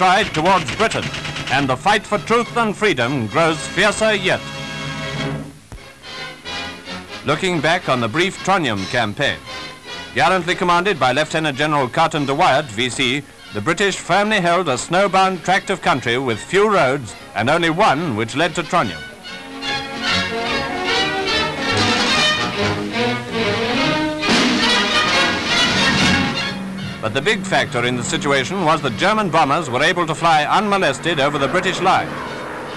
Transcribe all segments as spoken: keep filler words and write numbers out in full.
stride towards Britain, and the fight for truth and freedom grows fiercer yet. Looking back on the brief Trondheim campaign, gallantly commanded by Lieutenant General Carton de Wiart, V C, the British firmly held a snowbound tract of country with few roads and only one which led to Trondheim. But the big factor in the situation was that German bombers were able to fly unmolested over the British line.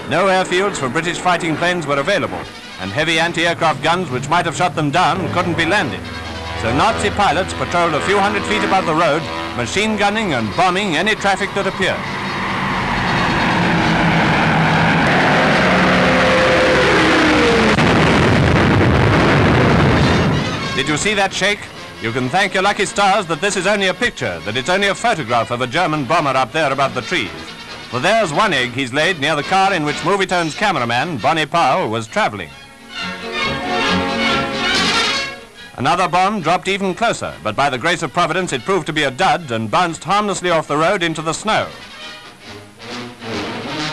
No airfields for British fighting planes were available, and heavy anti-aircraft guns which might have shot them down couldn't be landed. So Nazi pilots patrolled a few hundred feet above the road, machine gunning and bombing any traffic that appeared. Did you see that shake? You can thank your lucky stars that this is only a picture, that it's only a photograph of a German bomber up there above the trees. For there's one egg he's laid near the car in which Movietone's cameraman, Bonney Powell, was travelling. Another bomb dropped even closer, but by the grace of Providence it proved to be a dud and bounced harmlessly off the road into the snow.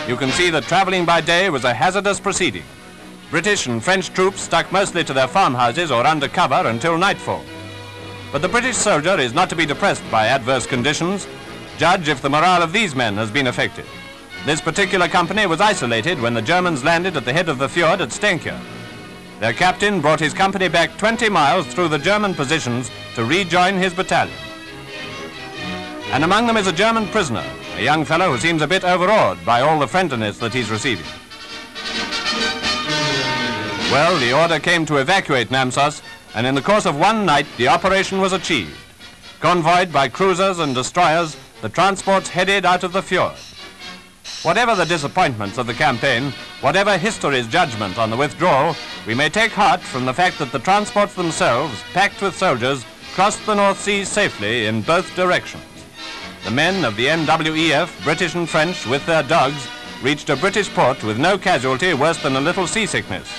You can see that travelling by day was a hazardous proceeding. British and French troops stuck mostly to their farmhouses or under cover until nightfall. But the British soldier is not to be depressed by adverse conditions. Judge if the morale of these men has been affected. This particular company was isolated when the Germans landed at the head of the fjord at Stenkjer. Their captain brought his company back twenty miles through the German positions to rejoin his battalion. And among them is a German prisoner, a young fellow who seems a bit overawed by all the friendliness that he's receiving. Well, the order came to evacuate Namsos, and in the course of one night, the operation was achieved. Convoyed by cruisers and destroyers, the transports headed out of the fjord. Whatever the disappointments of the campaign, whatever history's judgment on the withdrawal, we may take heart from the fact that the transports themselves, packed with soldiers, crossed the North Sea safely in both directions. The men of the N W E F, British and French, with their dogs, reached a British port with no casualty worse than a little seasickness.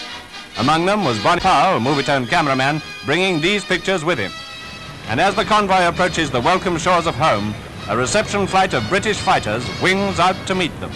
Among them was Bonney Powell, Movietone cameraman, bringing these pictures with him. And as the convoy approaches the welcome shores of home, a reception flight of British fighters wings out to meet them.